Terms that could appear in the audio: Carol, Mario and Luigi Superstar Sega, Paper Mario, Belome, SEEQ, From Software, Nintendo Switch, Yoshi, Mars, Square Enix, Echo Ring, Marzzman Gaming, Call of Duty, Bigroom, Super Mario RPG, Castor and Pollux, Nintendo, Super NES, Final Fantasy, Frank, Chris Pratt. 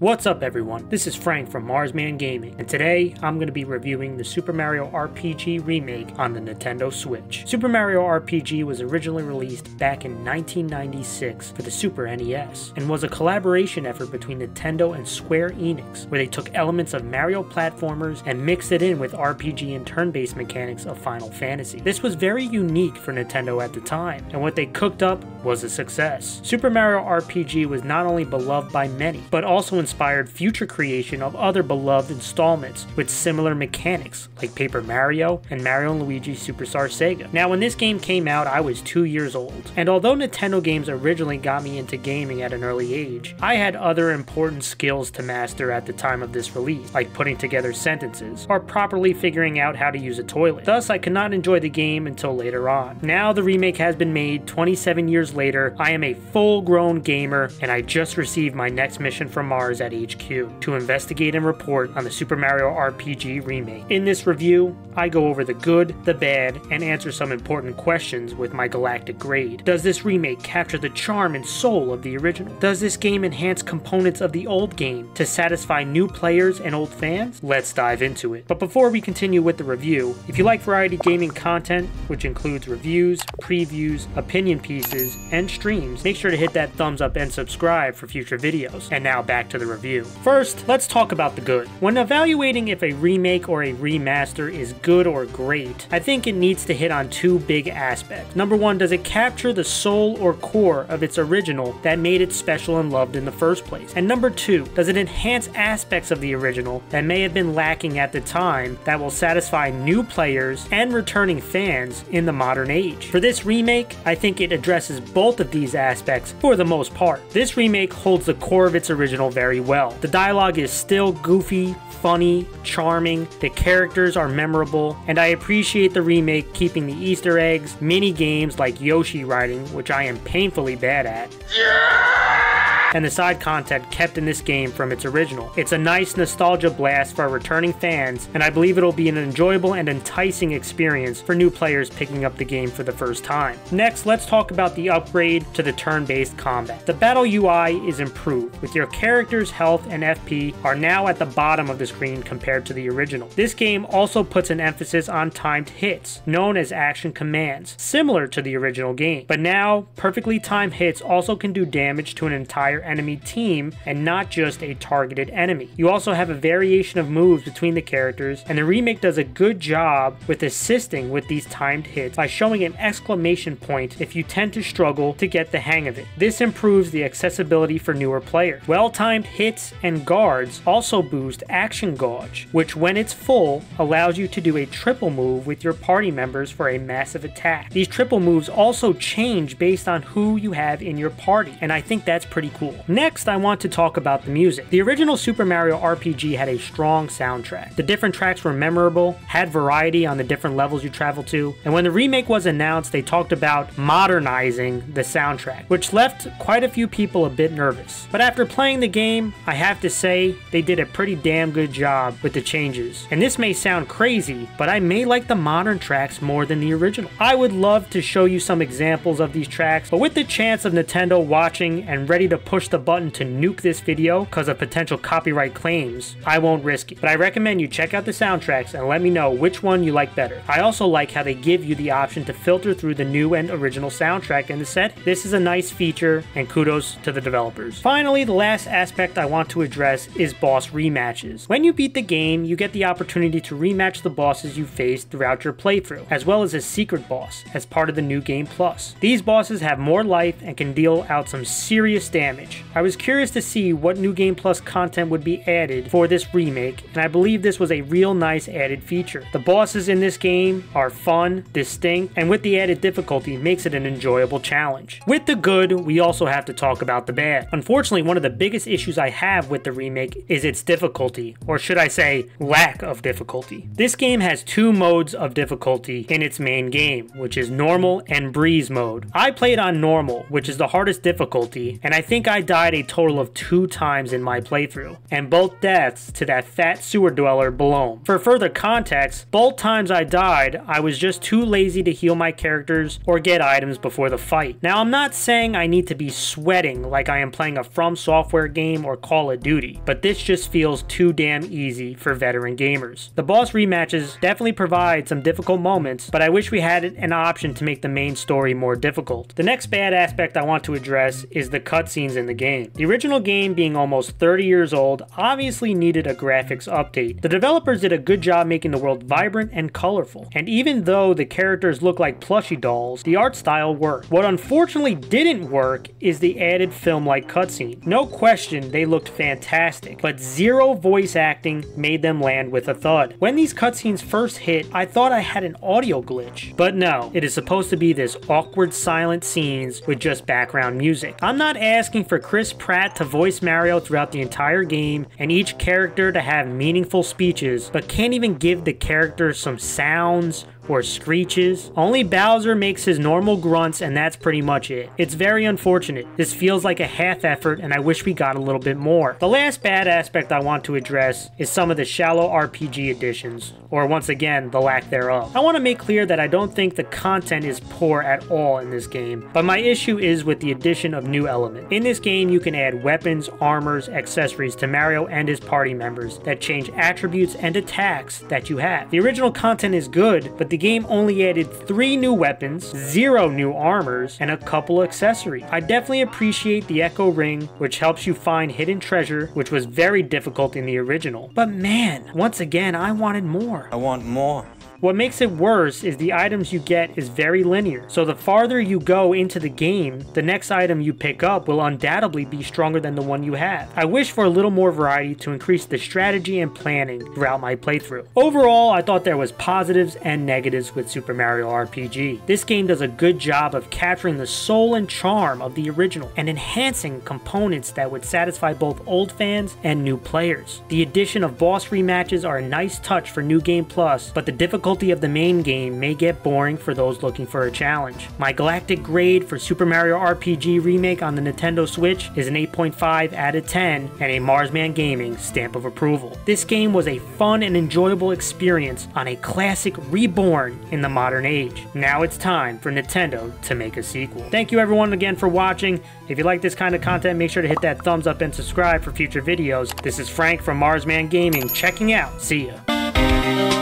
What's up everyone, this is Frank from Marzzman Gaming, and today I'm going to be reviewing the Super Mario RPG remake on the Nintendo Switch. Super Mario RPG was originally released back in 1996 for the Super NES, and was a collaboration effort between Nintendo and Square Enix, where they took elements of Mario platformers and mixed it in with RPG and turn-based mechanics of Final Fantasy. This was very unique for Nintendo at the time, and what they cooked up was a success. Super Mario RPG was not only beloved by many, but also inspired future creation of other beloved installments with similar mechanics like Paper Mario and Mario and Luigi Superstar Sega. Now when this game came out I was 2 years old, and although Nintendo games originally got me into gaming at an early age, I had other important skills to master at the time of this release, like putting together sentences or properly figuring out how to use a toilet. Thus I could not enjoy the game until later on. Now the remake has been made 27 years later, I am a full-grown gamer, and I just received my next mission from Mars at HQ to investigate and report on the Super Mario RPG remake. In this review, I go over the good, the bad, and answer some important questions with my galactic grade. Does this remake capture the charm and soul of the original? Does this game enhance components of the old game to satisfy new players and old fans? Let's dive into it. But before we continue with the review, if you like variety gaming content, which includes reviews, previews, opinion pieces, and streams, make sure to hit that thumbs up and subscribe for future videos. And now back to the review. First, let's talk about the good. When evaluating if a remake or a remaster is good or great, I think it needs to hit on two big aspects. Number one, does it capture the soul or core of its original that made it special and loved in the first place? And number two, does it enhance aspects of the original that may have been lacking at the time that will satisfy new players and returning fans in the modern age? For this remake, I think it addresses both of these aspects for the most part. This remake holds the core of its original very well. The dialogue is still goofy, funny, charming, the characters are memorable, and I appreciate the remake keeping the Easter eggs, mini games like Yoshi riding, which I am painfully bad at. Yeah! And the side content kept in this game from its original. It's a nice nostalgia blast for returning fans, and I believe it'll be an enjoyable and enticing experience for new players picking up the game for the first time. Next, let's talk about the upgrade to the turn-based combat. The battle UI is improved, with your character's health and FP are now at the bottom of the screen compared to the original. This game also puts an emphasis on timed hits, known as action commands, similar to the original game. But now, perfectly timed hits also can do damage to an entire enemy team and not just a targeted enemy. You also have a variation of moves between the characters, and the remake does a good job with assisting with these timed hits by showing an exclamation point if you tend to struggle to get the hang of it. This improves the accessibility for newer players. Well-timed hits and guards also boost action gauge, which when it's full allows you to do a triple move with your party members for a massive attack. These triple moves also change based on who you have in your party, and I think that's pretty cool. Next, I want to talk about the music. The original Super Mario RPG had a strong soundtrack. The different tracks were memorable, had variety on the different levels you traveled to, and when the remake was announced, they talked about modernizing the soundtrack, which left quite a few people a bit nervous. But after playing the game, I have to say they did a pretty damn good job with the changes. And this may sound crazy, but I may like the modern tracks more than the original. I would love to show you some examples of these tracks, but with the chance of Nintendo watching and ready to push the button to nuke this video because of potential copyright claims, I won't risk it. But I recommend you check out the soundtracks and let me know which one you like better. I also like how they give you the option to filter through the new and original soundtrack in the set. This is a nice feature, and kudos to the developers. Finally, the last aspect I want to address is boss rematches. When you beat the game, you get the opportunity to rematch the bosses you faced throughout your playthrough, as well as a secret boss as part of the New Game Plus. These bosses have more life and can deal out some serious damage. I was curious to see what New Game Plus content would be added for this remake, and I believe this was a real nice added feature. The bosses in this game are fun, distinct, and with the added difficulty makes it an enjoyable challenge. With the good, we also have to talk about the bad. Unfortunately, one of the biggest issues I have with the remake is its difficulty, or should I say, lack of difficulty. This game has 2 modes of difficulty in its main game, which is normal and breeze mode. I played on normal, which is the hardest difficulty, and I think I died a total of 2 times in my playthrough, and both deaths to that fat sewer dweller Belome. For further context, both times I died, I was just too lazy to heal my characters or get items before the fight. Now, I'm not saying I need to be sweating like I am playing a From Software game or Call of Duty, but this just feels too damn easy for veteran gamers. The boss rematches definitely provide some difficult moments, but I wish we had an option to make the main story more difficult. The next bad aspect I want to address is the cutscenes in the game. The original game, being almost 30 years old, obviously needed a graphics update. The developers did a good job making the world vibrant and colorful, and even though the characters look like plushie dolls, the art style worked. What unfortunately didn't work is the added film-like cutscene. No question, they looked fantastic, but zero voice acting made them land with a thud. When these cutscenes first hit, I thought I had an audio glitch, but no, it is supposed to be this awkward silent scenes with just background music. I'm not asking for Chris Pratt to voice Mario throughout the entire game and each character to have meaningful speeches, but can't even give the characters some sounds or screeches. Only Bowser makes his normal grunts, and that's pretty much it. It's very unfortunate. This feels like a half effort, and I wish we got a little bit more. The last bad aspect I want to address is some of the shallow RPG additions, or once again, the lack thereof. I want to make clear that I don't think the content is poor at all in this game, but my issue is with the addition of new elements. In this game, you can add weapons, armors, accessories to Mario and his party members that change attributes and attacks that you have. The original content is good, but the game only added 3 new weapons, 0 new armors, and a couple accessories. I definitely appreciate the Echo Ring, which helps you find hidden treasure, which was very difficult in the original. But man, once again, I wanted more. I want more. What makes it worse is the items you get is very linear, so the farther you go into the game, the next item you pick up will undoubtedly be stronger than the one you have. I wish for a little more variety to increase the strategy and planning throughout my playthrough. Overall, I thought there was positives and negatives with Super Mario RPG. This game does a good job of capturing the soul and charm of the original and enhancing components that would satisfy both old fans and new players. The addition of boss rematches are a nice touch for New Game Plus, but the difficulty of the main game may get boring for those looking for a challenge. My galactic grade for Super Mario RPG Remake on the Nintendo Switch is an 8.5 out of 10 and a Marzzman Gaming stamp of approval. This game was a fun and enjoyable experience on a classic reborn in the modern age. Now it's time for Nintendo to make a sequel. Thank you everyone again for watching. If you like this kind of content, make sure to hit that thumbs up and subscribe for future videos. This is Frank from Marzzman Gaming checking out. See ya.